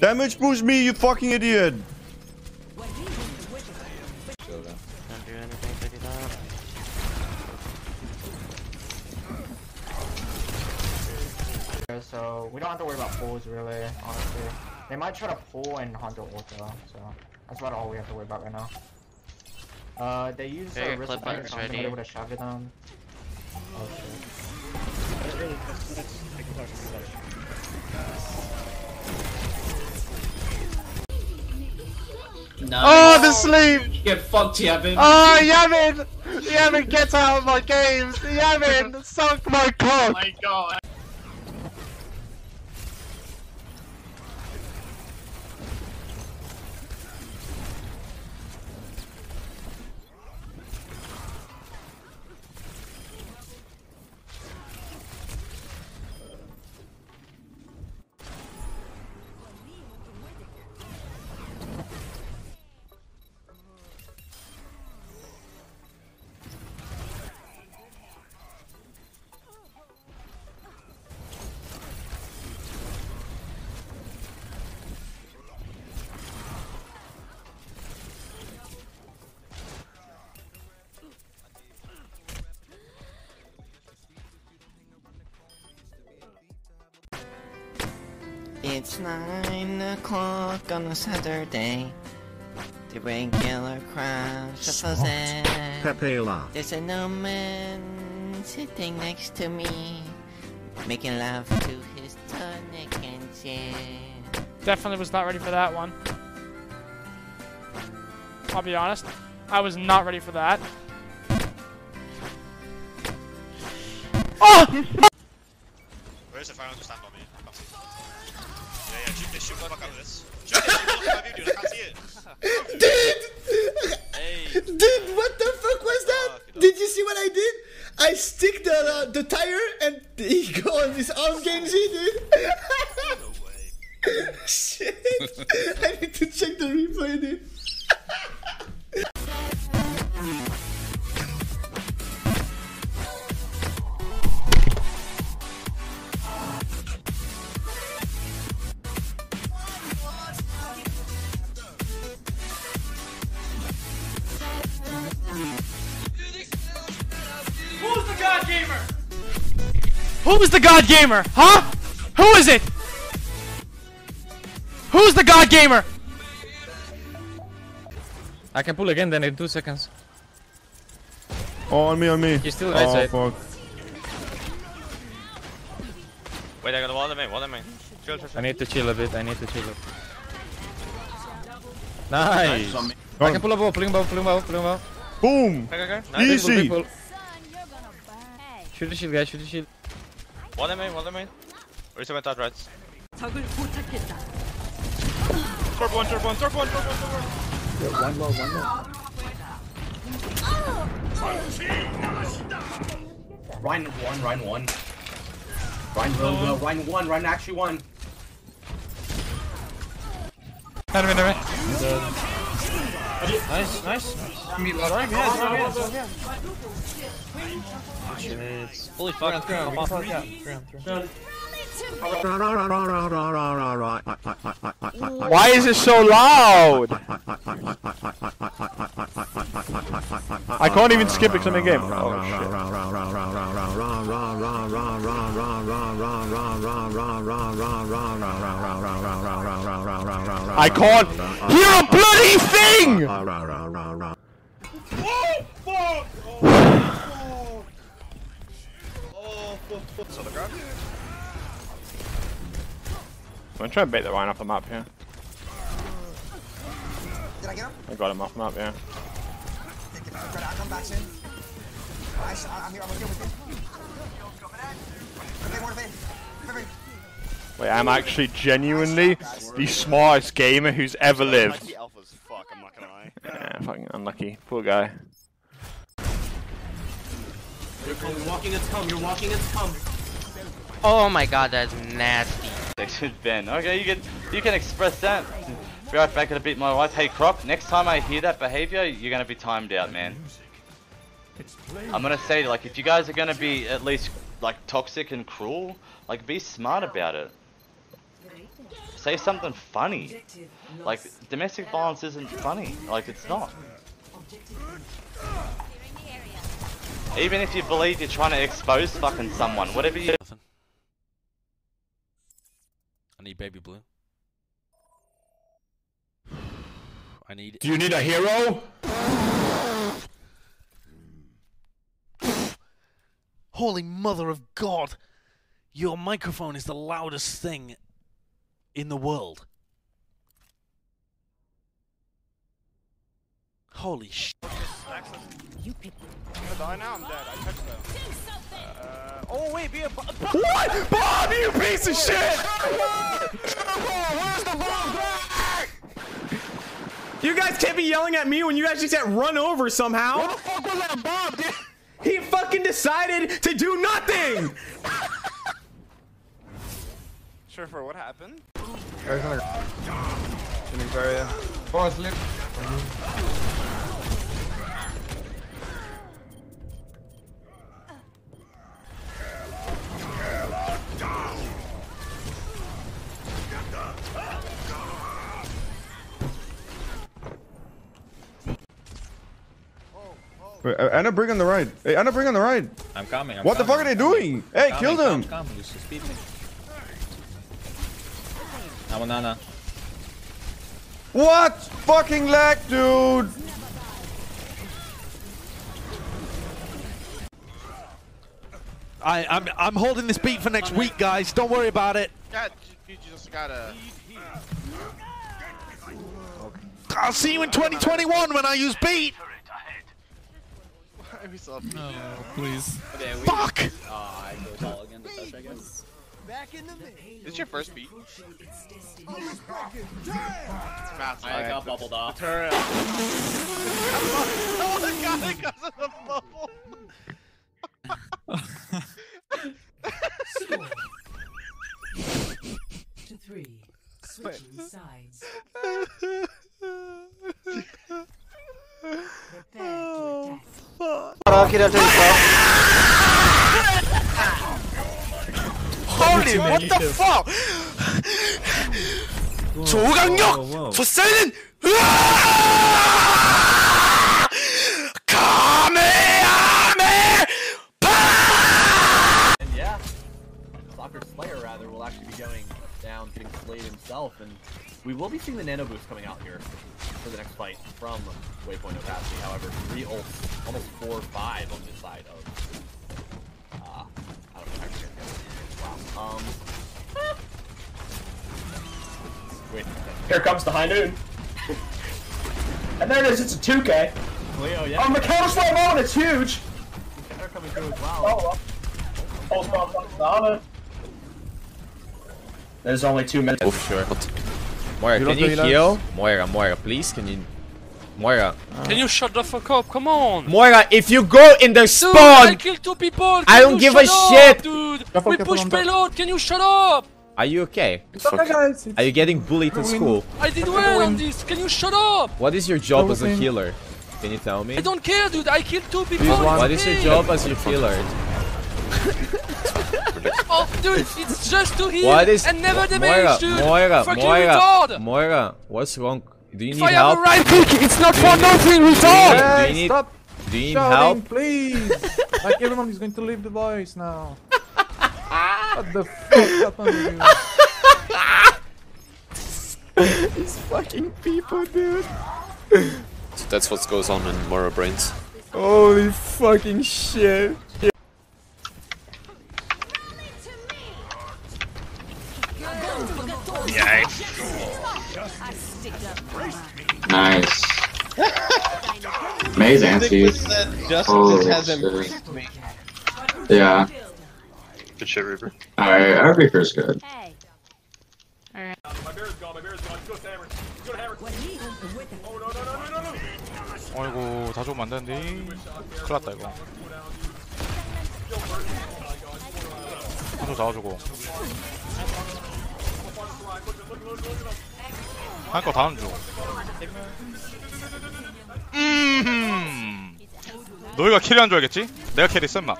Damage boost me, you fucking idiot. So we don't have to worry about pulls really, honestly. They might try to pull and Honda ult though, so that's about all we have to worry about right now. They use the wrist fire, so I'm gonna be able to shove at them. Oh shit. No. Oh, the sleep! Get fucked, Yavin. Oh, Yavin! Yavin, get out of my games! Yavin, suck my cock! Oh my god. It's 9 o'clock on a Saturday. The regular crowd shuffles in. There's an old man sitting next to me, making love to his tonic and gin. Definitely was not ready for that one. I'll be honest, I was not ready for that. Oh! Where's the fire to stand on me? Yeah, shoot this, shoot whoever cover this. Shoot this, shoot whoever you do, I can't see it. Dude! Hey. Dude, what the fuck was that? Oh, did you see what I did? I stick the tire and he go on his arm Genji, dude. No way. Shit. I need to check the replay, dude. Who is the God Gamer? Huh? Who is it? Who's the God Gamer? I can pull again then in 2 seconds. Oh, on me, on me. He's still right side. Fuck. Wait, I got wall the main. Chill. I need to chill a bit, Nice! I can pull a ball, pulling ball. Boom! Okay. Easy! Pull. Shoot the shield, guys, shoot the shield. One main. Reset went out right. Turp one. One more. Ryan actually won. Nice. Holy fuck. Why is it so loud? I can't even skip it in the game. I can't hear a bloody thing! Oh fuck! Oh fuck. On the ground. I'm gonna try and bait the Ryan off the map here. Did I get him? I got him off the map, yeah. I'll come back soon. I'm here with you. Okay, wait, I'm actually genuinely the smartest gamer who's ever lived. I'm not gonna lie. Yeah, fucking unlucky. Poor guy. You're walking, it's come. Oh my god, that's nasty. Ben, okay, you can express that. Right, if I could have beat my wife. Hey, Croc, next time I hear that behavior, you're gonna be timed out, man. I'm gonna say, like, if you guys are gonna be at least, like, toxic and cruel, like, be smart about it. Say something funny. Like, domestic violence isn't funny. Like, it's not. Even if you believe you're trying to expose fucking someone, whatever you... I need baby blue. I need... Do you need a hero? Holy mother of God! Your microphone is the loudest thing in the world. Holy shit. You people. I'm gonna die now, I'm dead. I touched them. Oh wait, be a bomb. What? Bob, you piece of shit! Where's the bomb? You guys can't be yelling at me when you guys just got run over somehow. What the fuck was that bomb, dude? He fucking decided to do nothing! Surefour, what happened? Guys, I'm gonna go area. Forest loop. Anna, bring on the ride. Hey, Anna, bring on the ride. I'm coming. What the fuck are they doing? Hey, kill them. I'm on Anna. What fucking lag, dude? I'm holding this beat for next week, guys. Don't worry about it. You just gotta. I'll see you in 2021 when I use beat. No, please. Okay, fuck! I go all again to touch, I guess. Back in the middle. This is your first beat. I got bubbled off. Turret. Oh my god, I got to the bubble. To three. Switching sides. Holy, what the fuck? 조강력 Poseidon! And yeah, Soccer Slayer rather will actually be going down being slayed himself, and we will be seeing the nano boost coming out here for the next fight from Waypoint Opacity. However, 3 ults, almost 4 or 5 on this side of. I don't know how to get it. Wow. Wait. Here comes the high noon. And there it is, it's a 2K. Leo, yeah. Oh, the counter slide moment, it's huge. They're coming through as well. Oh, there's only 2 minutes. Oh, sure. Moira, can you heal? Moira, Moira, please, can you... Moira. Can you shut the fuck up? Come on! Moira, if you go in the spawn... Dude, I killed 2 people! I don't give a shit! Dude. We push payload, can you shut up? Are you okay? Are you getting bullied in school? I did well on this, can you shut up? What is your job as a healer? Can you tell me? I don't care, dude, I killed 2 people! What is your job as your healer? Oh, dude, it's just to heal and never damage, dude! Moira, fucking retard! Moira, what's wrong? Do you need help? If I have a right click, it's not for nothing, retard! Hey, stop shouting, please! Like, everyone is going to leave the voice now. What the fuck happened to you? These fucking people, dude. So that's what goes on in Moira brains. Holy fucking shit. Nice. Amazing. Holy shit. Yeah. Good shit, Reaper. Alright, our Reaper's good. Hey. Alright. My bear's gone, my bear's gone. Go to Hammer. Go to Hammer. Oh, no. 아이고, 다 죽으면 안 되는데. 큰일 났다, 이거. 한쪽 잡아주고. 한꺼 다운 중. 너희가 캐리한 줄 알겠지? 내가 캐리 쌤마.